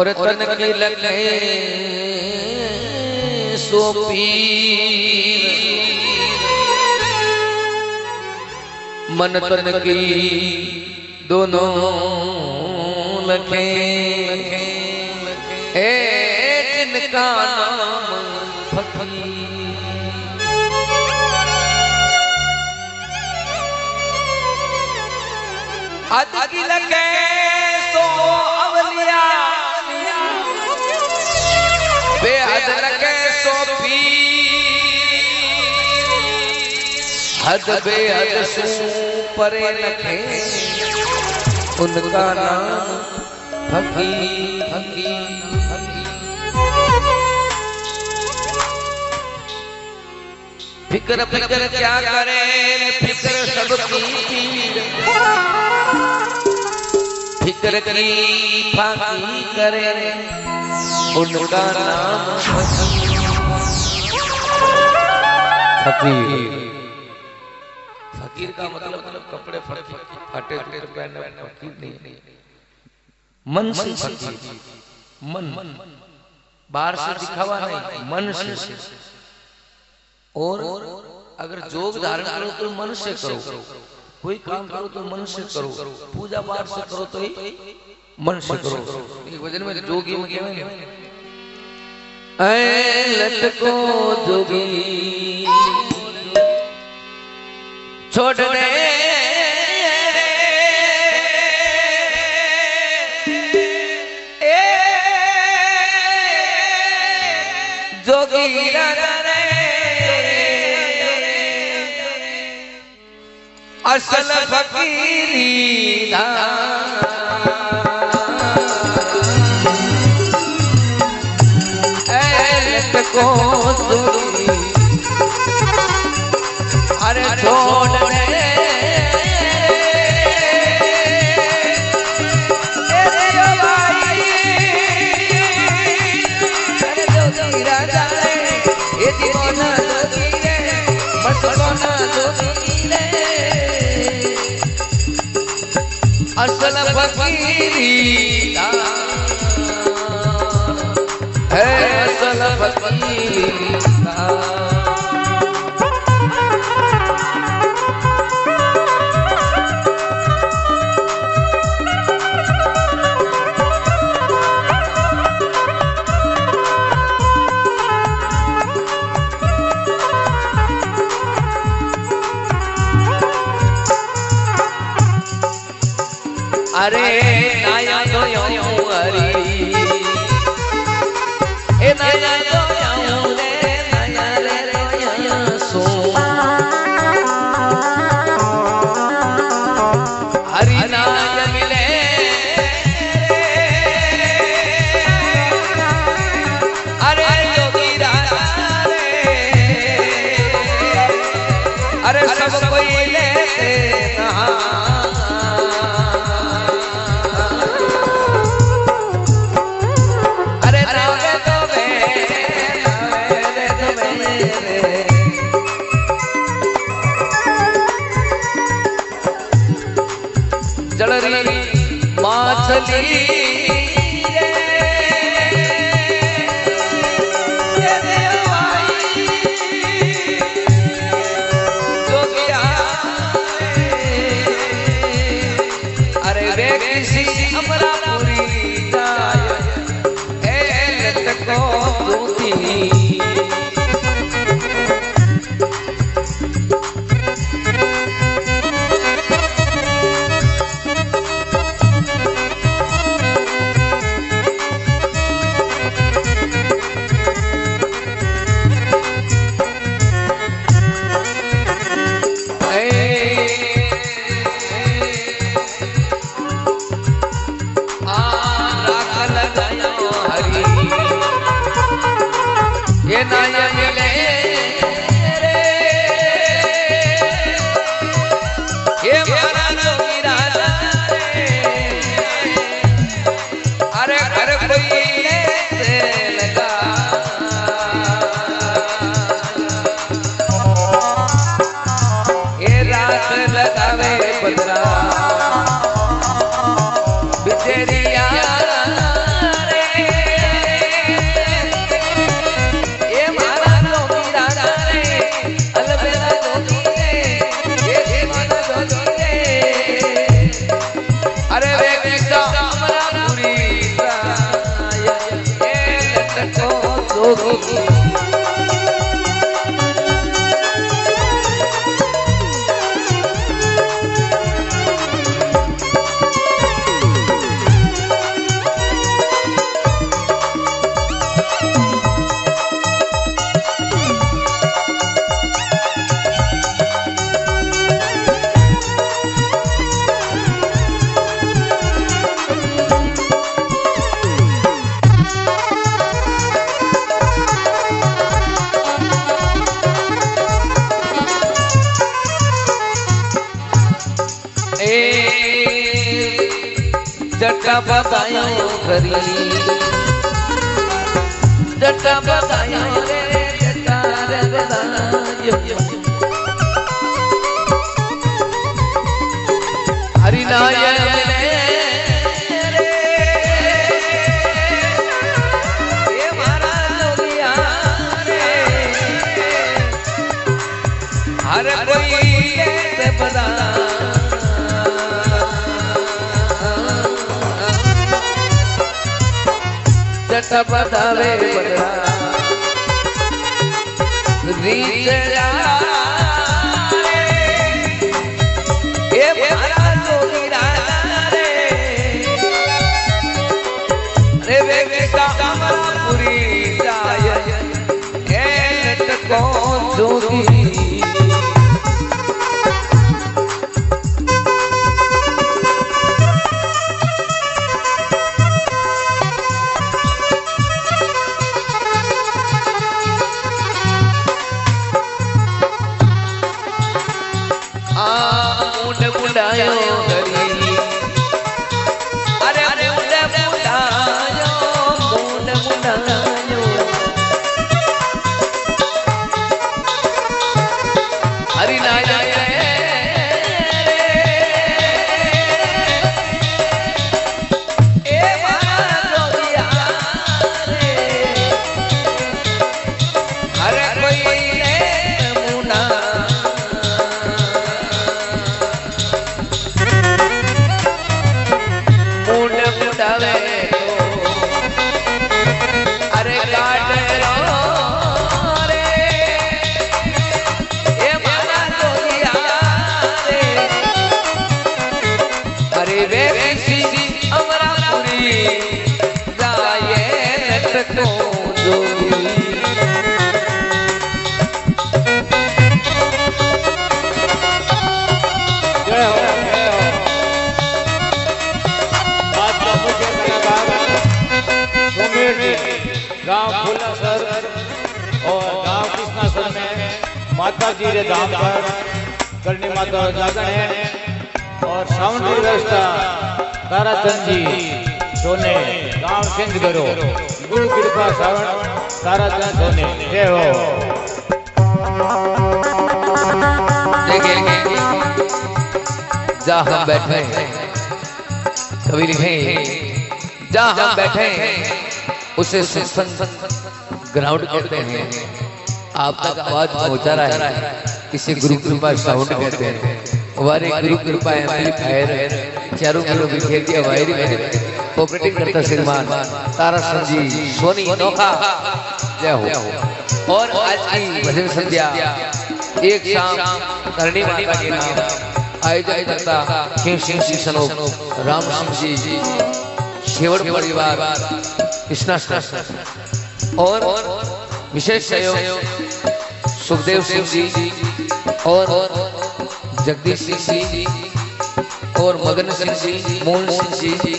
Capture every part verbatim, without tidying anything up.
और तन की लगे सो पीर मन तन की दोनों लखे ए जिनका नाम फकीर अदगी लगे सो अवलिया बेहद लगे सो पीर हद बेहद सू परे लगे उनका नाम फकीर फकीर फिक्र फिक्र क्या करे फिक्र सब फिक्र की फाकी करे उनका नाम फकीर। फकीर का मतलब कपड़े फटे फटे पहनना फकीर नहीं। मन से फकीर, मन मन बाहर से दिखावा नहीं, मन से। और, और अगर जोग धारण करो तो मन से करो, कोई काम करो तो मन से करो, पूजा पाठ से करो तो ही मन से करो। एक वजन में जोगी में ऐ लटको जोगी छोड़ दे जोगी असल फकीरी दा ऐत को दूरी अरे छोड़ दे असल फकीरी दा है असल फकीरी दा अरे नाया दो अरे ए नाया दो रे नाया रे नाया सो हरि नाम मिले अरे योगी राजा रे अरे सब कोई लेते कहां जटा बतायो करी जटा बतायो रे जटा हरिनायक जटा बतावे गांव फुलासर और गांव कृष्णासर में माता जी के धाम पर करणी माता जागरण है और साउंड की व्यवस्था ताराचंद जी सोने गांव सिंध करो गुरु कृपा सावण ताराचंद सोने जय हो। जहां बैठे कवि लिखे जहां बैठे उसे सत्संग ग्राउंड कहते हैं। आप तक आवाज पहुंचा रहा है इसे गुरु कृपा साउंड कहते हैं। हमारे गुरु कृपा एम्पलीफायर है चारों गुरु विखे के वायर में ऑपरेटिंग करता श्रीमान ताराचंद जी सोनी नोखा जय हो। और आज की भजन संध्या एक शाम करणी माता के नाम आयोजन करता के सिंह सिंह राम राम जी शेवड़ परिवार कृष्णा और विशेष सहयोग सुखदेव सिंह जी और जगदीश सिंह जी और मगन सिंह जी मोहन सिंह जी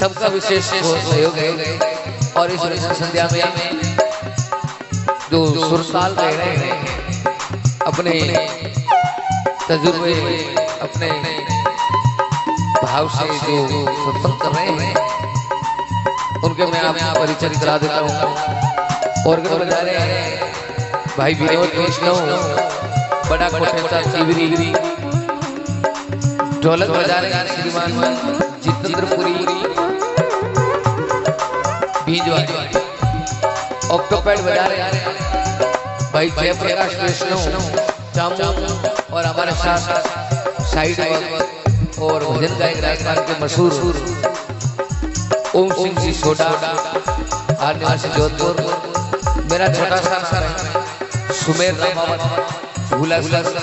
सबका विशेष सहयोग है। और इस भजन संध्या में जो सुरताल कह रहे हैं अपने तजुर्बे अपने भाव से जो सत्संग कर रहे हैं उनके मैं आप परिचय करा देता हूँ। और बजा रहे हैं भाई विनोद वैष्णव बड़ा कोठेता चिवरी ढोलक बजा रहे हैं श्रीमान जितेंद्रपुरी बीजवाड़ी ऑक्टोपैड बजा रहे हैं भाई जयप्रकाश वैष्णव चामू और हमारे साथ साइड और भजन गायक राजस्थान के मशहूर ओम सिंह जी छोटा आदिवासी जोधपुर मेरा छोटा सा सुमेर रामावत फुलासर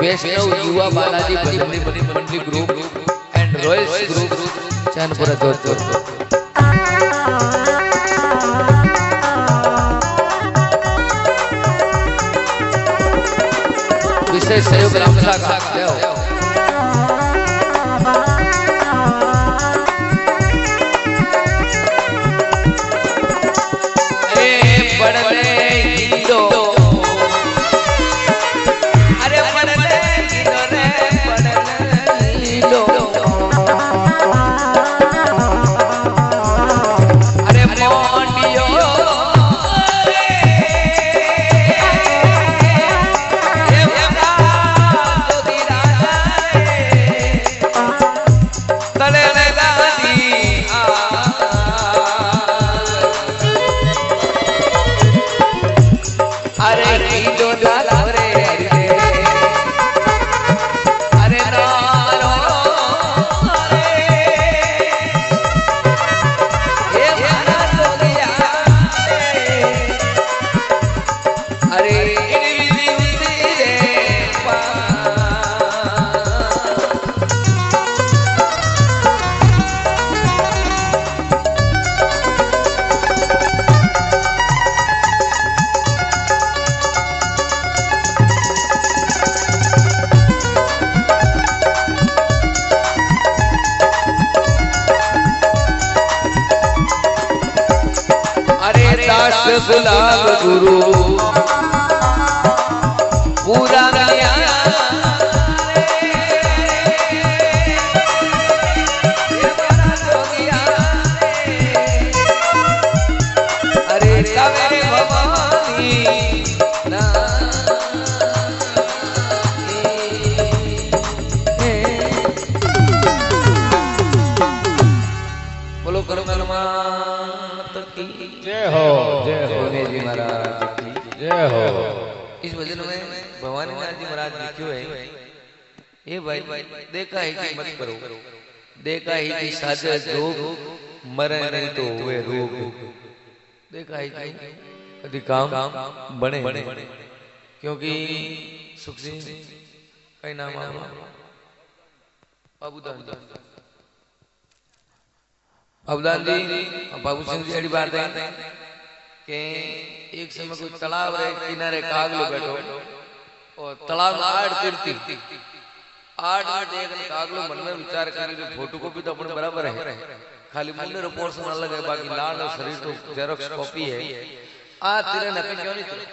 वैष्णव युवा बालाजी भजन मंडली group and Royals group Chainpura Jodhpur. विशेष सहयोग रामला का अरे पढ़ ले पढ़ ले गुलाब गुरु पूरा नया अरे कावेरी भवानी ना बोलो करो कर्मा जय हो जय हो जी महाराज जय हो। इस भजन में भवानी नाथ जी महाराज लिखे है ये भाई देखा ही कि मत करो देखा ही कि साजे जोग मरे नहीं तो हुए रोग देखा ही कि कभी काम बने क्योंकि सुखसिंह का नाम बाबू दास अब्दान जी और बाबू सिंह जी अड़ी बात है कि एक समय कोई तालाब है किनारे कागलो बैठो और तालाब आठ तीर्थी आठ आठ एक कागलो मन में विचार कर जो फोटो कॉपी तो अपने बराबर है खाली मुंडे रिपोर्ट से अलग है बाकी लाल और शरीर तो जेरोक्स कॉपी है। आ तेरे नपे क्यों नहीं तेरे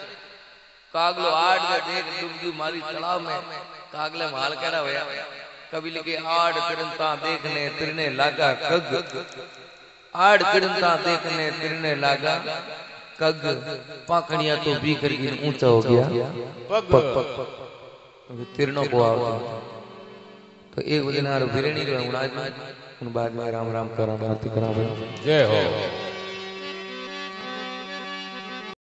कागलो आठ का देख डूबी मारी तालाब में कागले माल करा होया कभी लिखे आड़ किरणता देखने तिरने लागा कग आड़ किरणता देखने तिरने लागा कग पाखड़िया तो भी करके ऊंचा हो गया पग पग तिरनों को आओ तो एक बजे ना फिर नहीं उन बाद में राम राम करा जय हो।